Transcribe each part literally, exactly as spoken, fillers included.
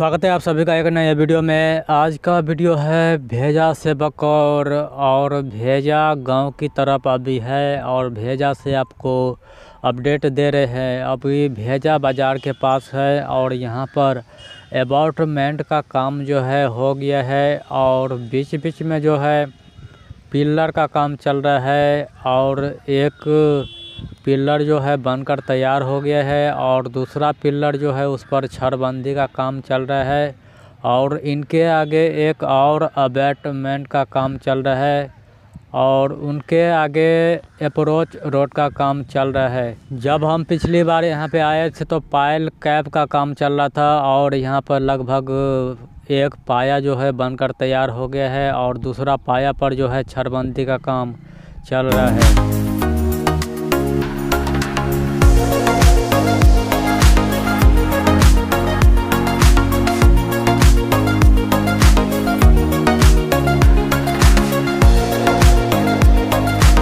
स्वागत है आप सभी का एक नया वीडियो में। आज का वीडियो है भेजा से बकौर और भेजा गांव की तरफ अभी है और भेजा से आपको अपडेट दे रहे हैं। अभी भेजा बाज़ार के पास है और यहां पर एबॉर्टमेंट का काम जो है हो गया है और बीच बीच में जो है पिलर का काम चल रहा है और एक पिलर जो है बनकर तैयार हो गया है और दूसरा पिलर जो है उस पर छड़बंदी का काम चल रहा है और इनके आगे एक और अबैटमेंट का काम चल रहा है और उनके आगे अप्रोच रोड का काम चल रहा है। जब हम पिछली बार यहाँ पे आए थे तो पायल कैप का काम चल रहा था और यहाँ पर लगभग एक पाया जो है बनकर तैयार हो गया है और दूसरा पाया पर जो है छड़बंदी का काम चल रहा है।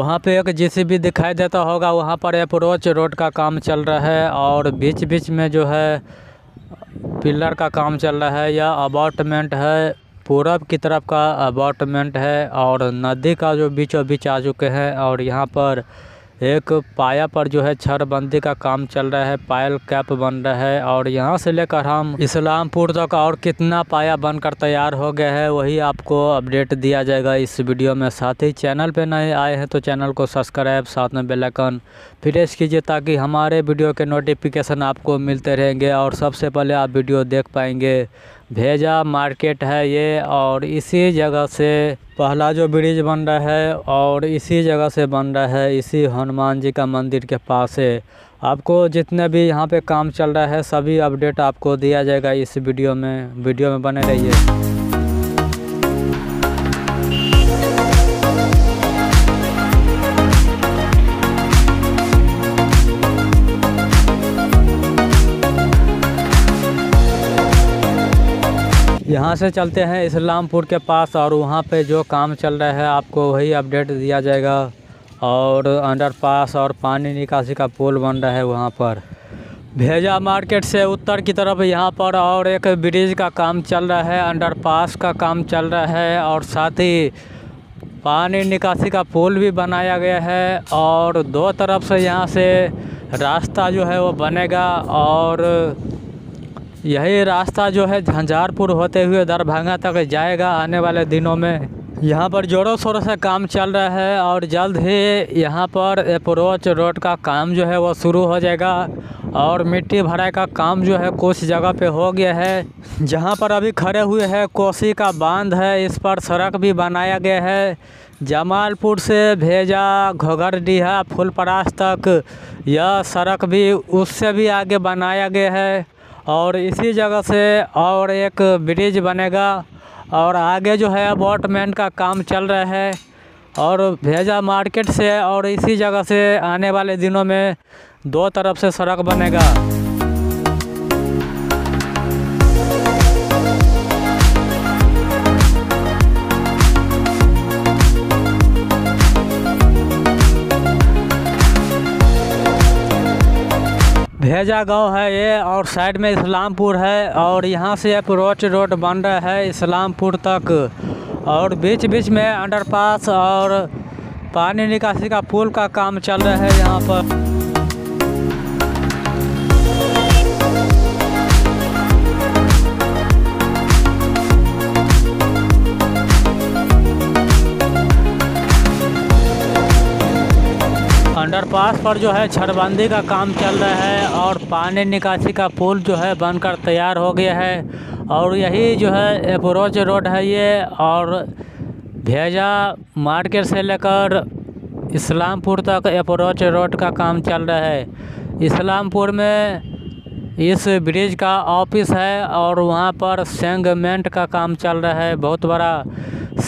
वहाँ पे एक जेसीबी दिखाई देता होगा, वहाँ पर अप्रोच रोड का काम चल रहा है और बीच बीच में जो है पिलर का काम चल रहा है। यह अबॉटमेंट है, पूरब की तरफ का अबॉटमेंट है और नदी का जो बीचों बीच आ चुके हैं और यहाँ पर एक पाया पर जो है छड़बंदी का काम चल रहा है, पायल कैप बन रहा है और यहाँ से लेकर हम इस्लामपुर तक और कितना पाया बनकर तैयार हो गया है वही आपको अपडेट दिया जाएगा इस वीडियो में। साथ ही चैनल पे नए आए हैं तो चैनल को सब्सक्राइब, साथ में बेल आइकन प्रेस कीजिए ताकि हमारे वीडियो के नोटिफिकेशन आपको मिलते रहेंगे और सबसे पहले आप वीडियो देख पाएंगे। भेजा मार्केट है ये और इसी जगह से पहला जो ब्रिज बन रहा है और इसी जगह से बन रहा है, इसी हनुमान जी का मंदिर के पास है। आपको जितने भी यहाँ पे काम चल रहा है सभी अपडेट आपको दिया जाएगा इस वीडियो में। वीडियो में बने रहिए। यहाँ से चलते हैं इस्लामपुर के पास और वहाँ पे जो काम चल रहा है आपको वही अपडेट दिया जाएगा और अंडरपास और पानी निकासी का पुल बन रहा है वहाँ पर। भेजा मार्केट से उत्तर की तरफ यहाँ पर और एक ब्रिज का काम चल रहा है, अंडरपास का काम चल रहा है और साथ ही पानी निकासी का पुल भी बनाया गया है और दो तरफ से यहाँ से रास्ता जो है वो बनेगा और यही रास्ता जो है झंझारपुर होते हुए दरभंगा तक जाएगा आने वाले दिनों में। यहाँ पर ज़ोरों शोरों से काम चल रहा है और जल्द ही यहाँ पर अप्रोच रोड का काम जो है वो शुरू हो जाएगा और मिट्टी भराई का काम जो है कुछ जगह पे हो गया है। जहाँ पर अभी खड़े हुए हैं कोसी का बांध है, इस पर सड़क भी बनाया गया है। जमालपुर से भेजा घोघरडीहा फुलपरास तक यह सड़क भी उससे भी आगे बनाया गया है और इसी जगह से और एक ब्रिज बनेगा और आगे जो है अबॉटमेंट का काम चल रहा है और भेजा मार्केट से और इसी जगह से आने वाले दिनों में दो तरफ से सड़क बनेगा। भेजा गांव है ये और साइड में इस्लामपुर है और यहाँ से अप्रोच रोड बन रहा है इस्लामपुर तक और बीच बीच में अंडरपास और पानी निकासी का पुल का काम चल रहा है यहाँ पर। अंडरपास पर जो है छड़बंदी का काम चल रहा है और पानी निकासी का पुल जो है बनकर तैयार हो गया है और यही जो है अप्रोच रोड है ये और भेजा मार्केट से लेकर इस्लामपुर तक अप्रोच रोड का काम चल रहा है। इस्लामपुर में इस ब्रिज का ऑफिस है और वहाँ पर सेगमेंट का काम चल रहा है, बहुत बड़ा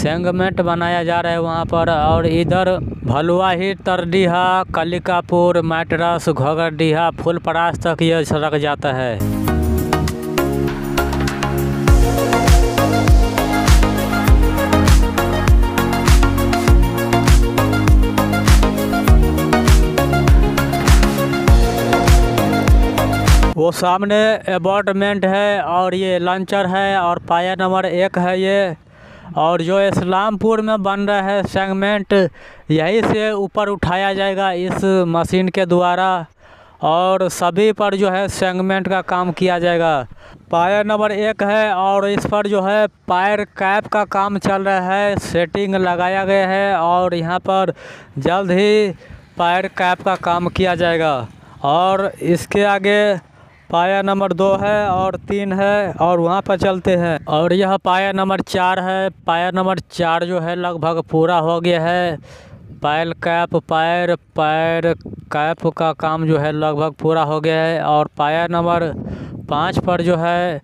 सेगमेंट बनाया जा रहा है वहाँ पर। और इधर भलुआही, तरडीहा, कलिकापुर, मैटरस, घोघरडीहा, फुलपरास तक यह सड़क जाता है। वो सामने अपार्टमेंट है और ये लंचर है और पाया नंबर एक है ये। और जो इस्लामपुर में बन रहा है सेगमेंट, यहीं से ऊपर उठाया जाएगा इस मशीन के द्वारा और सभी पर जो है सेगमेंट का काम किया जाएगा। पाया नंबर एक है और इस पर जो है पायर कैप का काम चल रहा है, सेटिंग लगाया गया है और यहाँ पर जल्द ही पायर कैप का काम किया जाएगा। और इसके आगे पाया नंबर दो है और तीन है और वहाँ पर चलते हैं। और यह पाया नंबर चार है। पाया नंबर चार जो है लगभग पूरा हो गया है। Pile cap pier pier cap का काम जो है लगभग पूरा हो गया है। और पाया नंबर पाँच पर जो है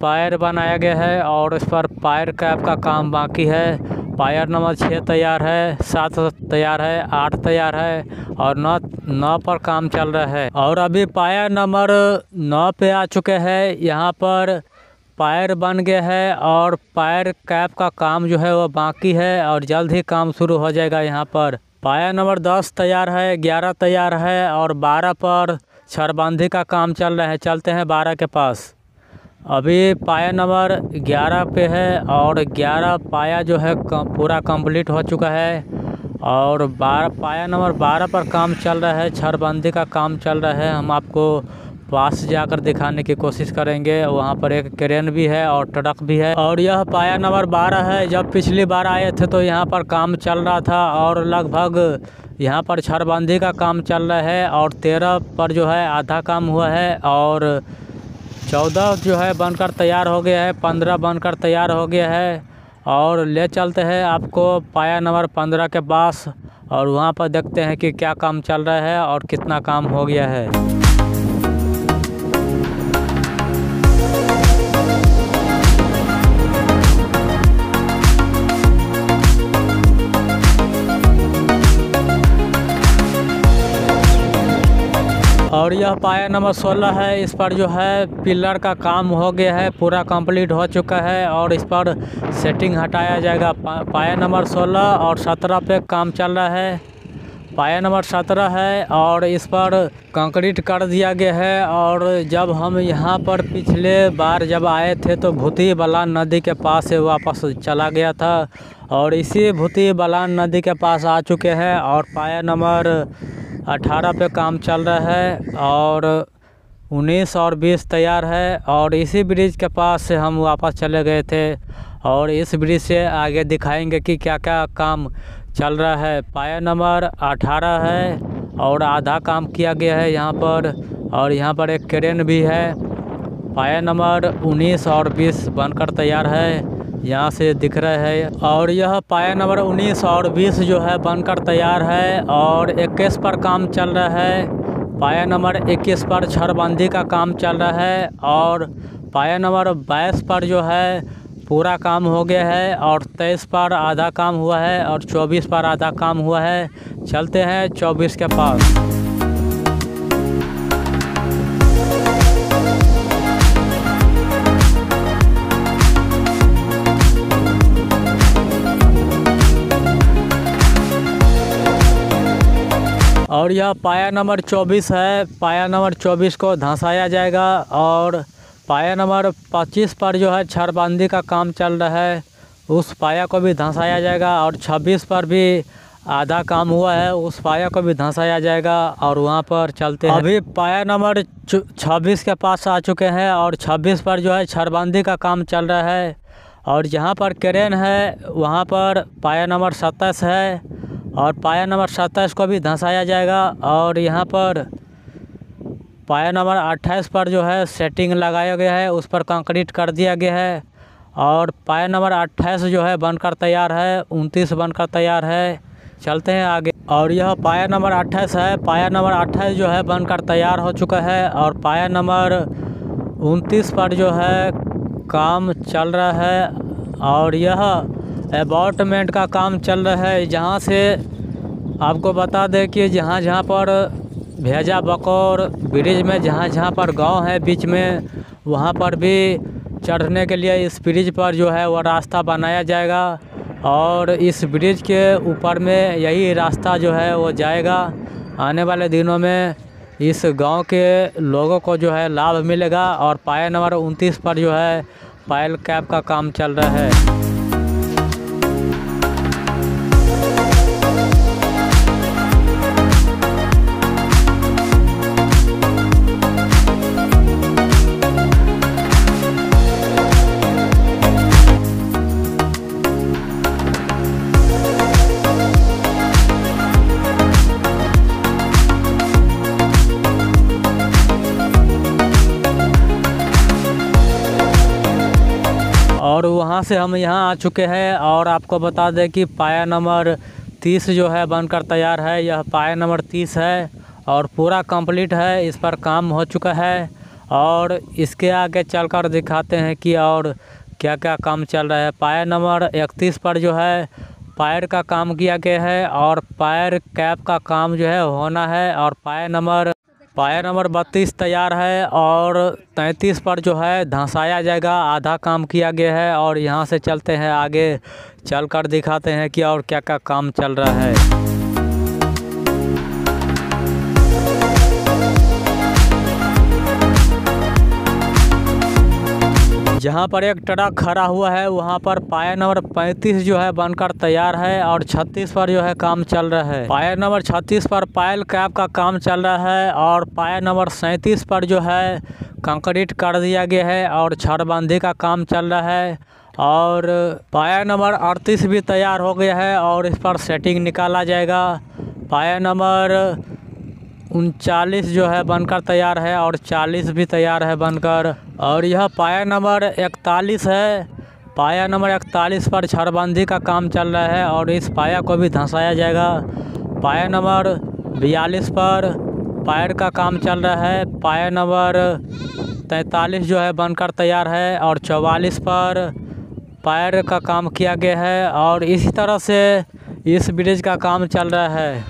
पायर बनाया गया है और उस पर पायर कैप का काम बाकी है। पाया नंबर छः तैयार है, सात तैयार है, आठ तैयार है और नौ नौ पर काम चल रहा है। और अभी पाया नंबर नौ पे आ चुके हैं। यहाँ पर पायर बन गया है और पायर कैप का काम जो है वो बाकी है और जल्द ही काम शुरू हो जाएगा। यहाँ पर पाया नंबर दस तैयार है, ग्यारह तैयार है और बारह पर छरबंदी का काम चल रहा है। चलते हैं बारह के पास। अभी पाया नंबर ग्यारह पे है और ग्यारह पाया जो है पूरा कंप्लीट हो चुका है और बारह पाया नंबर बारह पर काम चल रहा है, छरबंदी का काम चल रहा है। हम आपको पास जाकर दिखाने की कोशिश करेंगे। वहाँ पर एक क्रेन भी है और ट्रक भी है। और यह पाया नंबर बारह है। जब पिछली बार आए थे तो यहाँ पर काम चल रहा था और लगभग यहाँ पर छरबंदी का काम चल रहा है। और तेरह पर जो है आधा काम हुआ है और चौदह जो है बनकर तैयार हो गया है, पंद्रह बनकर तैयार हो गया है। और ले चलते हैं आपको पाया नंबर पंद्रह के पास और वहाँ पर देखते हैं कि क्या काम चल रहा है और कितना काम हो गया है। और यह पाया नंबर सोलह है। इस पर जो है पिलर का काम हो गया है, पूरा कंप्लीट हो चुका है और इस पर सेटिंग हटाया जाएगा। पा, पाया नंबर सोलह और सत्रह पे काम चल रहा है। पाया नंबर सत्रह है और इस पर कंक्रीट कर दिया गया है। और जब हम यहाँ पर पिछले बार जब आए थे तो भूती बलान नदी के पास से वापस चला गया था और इसी भूती बलान नदी के पास आ चुके हैं। और पाया नंबर अठारह पे काम चल रहा है और उन्नीस और बीस तैयार है। और इसी ब्रिज के पास से हम वापस चले गए थे और इस ब्रिज से आगे दिखाएंगे कि क्या क्या काम चल रहा है। पाया नंबर अठारह है और आधा काम किया गया है यहाँ पर। और यहाँ पर एक क्रेन भी है। पाया नंबर उन्नीस और बीस बनकर तैयार है, यहाँ से दिख रहा है। और यह पाया नंबर उन्नीस और बीस जो है बनकर तैयार है और इक्कीस पर काम चल रहा है। पाया नंबर इक्कीस पर छरबंदी का काम चल रहा है। और पाया नंबर बाईस पर जो है पूरा काम हो गया है और तेईस पर आधा काम हुआ है और चौबीस पर आधा काम हुआ है। चलते हैं चौबीस के पास। और यह पाया नंबर चौबीस है। पाया नंबर चौबीस को धंसाया जाएगा। और पाया नंबर पच्चीस पर जो है छरबंदी का काम चल रहा है, उस पाया को भी धंसाया जाएगा। और छब्बीस पर भी आधा काम हुआ है, उस पाया को भी धंसाया जाएगा। और वहाँ पर चलते हैं। अभी पाया नंबर छब्बीस के पास आ चुके हैं और छब्बीस पर जो है छरबंदी का काम चल रहा है। और जहाँ पर क्रेन है वहाँ पर पाया नंबर सत्ताईस है और पाया नंबर सत्ताईस को भी धंसाया जाएगा। और यहाँ पर पाया नंबर अट्ठाईस पर जो है सेटिंग लगाया गया है, उस पर कंक्रीट कर दिया गया है। और पाया नंबर अट्ठाईस जो है बनकर तैयार है, उनतीस बनकर तैयार है। चलते हैं आगे। और यह पाया नंबर अट्ठाईस है। पाया नंबर अट्ठाईस जो है बनकर तैयार हो चुका है। और पाया नंबर उनतीस पर जो है काम चल रहा है। और यह अपार्टमेंट का काम चल रहा है। जहाँ से आपको बता दें कि जहाँ जहाँ पर भेजा-बकौर ब्रिज में जहाँ जहाँ पर गांव है बीच में, वहाँ पर भी चढ़ने के लिए इस ब्रिज पर जो है वह रास्ता बनाया जाएगा। और इस ब्रिज के ऊपर में यही रास्ता जो है वो जाएगा। आने वाले दिनों में इस गांव के लोगों को जो है लाभ मिलेगा। और पाया नंबर उनतीस पर जो है पायल कैब का काम चल रहा है। और वहाँ से हम यहाँ आ चुके हैं और आपको बता दें कि पाया नंबर तीस जो है बनकर तैयार है। यह पाया नंबर तीस है और पूरा कंप्लीट है, इस पर काम हो चुका है। और इसके आगे चलकर दिखाते हैं कि और क्या क्या काम चल रहा है। पाया नंबर इकतीस पर जो है पायर का काम किया गया है और पायर कैप का काम जो है होना है। और पाया नंबर पाया नंबर बत्तीस तैयार है और तैंतीस पर जो है धंसाया जाएगा, आधा काम किया गया है। और यहाँ से चलते हैं आगे, चलकर दिखाते हैं कि और क्या क्या काम चल रहा है। जहाँ पर एक ट्रक खड़ा हुआ है वहाँ पर पाया नंबर पैंतीस जो है बनकर तैयार है और छत्तीस पर जो है काम चल रहा है। पाया नंबर छत्तीस पर पायल कैप का काम चल रहा है। और पाया नंबर सैंतीस पर जो है कंक्रीट कर दिया गया है और छड़बंदी का काम चल रहा है। और पाया नंबर अड़तीस भी तैयार हो गया है और इस पर सेटिंग निकाला जाएगा। पाया नंबर उनचालीस जो है बनकर तैयार है और चालीस भी तैयार है बनकर। और यह पाया नंबर इकतालीस है। पाया नंबर इकतालीस पर छड़बंदी का काम चल रहा है और इस पाया को भी धंसाया जाएगा। पाया नंबर बयालीस पर पायर का काम चल रहा है। पाया नंबर तैंतालीस जो है बनकर तैयार है और चौवालीस पर पायर का काम किया गया है। और इसी तरह से इस ब्रिज का काम चल रहा है।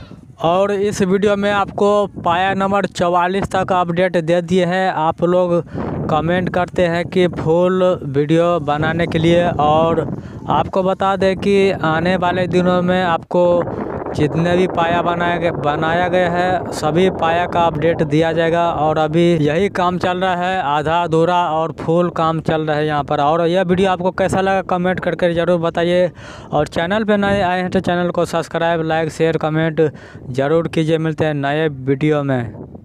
और इस वीडियो में आपको पाया नंबर चौवालीस तक अपडेट दे दिए हैं। आप लोग कमेंट करते हैं कि फुल वीडियो बनाने के लिए। और आपको बता दें कि आने वाले दिनों में आपको जितने भी पाया बनाया गया बनाया गया है सभी पाया का अपडेट दिया जाएगा। और अभी यही काम चल रहा है, आधा अधूरा और फुल काम चल रहा है यहाँ पर। और यह वीडियो आपको कैसा लगा कमेंट करके ज़रूर बताइए। और चैनल पे नए आए हैं तो चैनल को सब्सक्राइब, लाइक, शेयर, कमेंट ज़रूर कीजिए। मिलते हैं नए वीडियो में।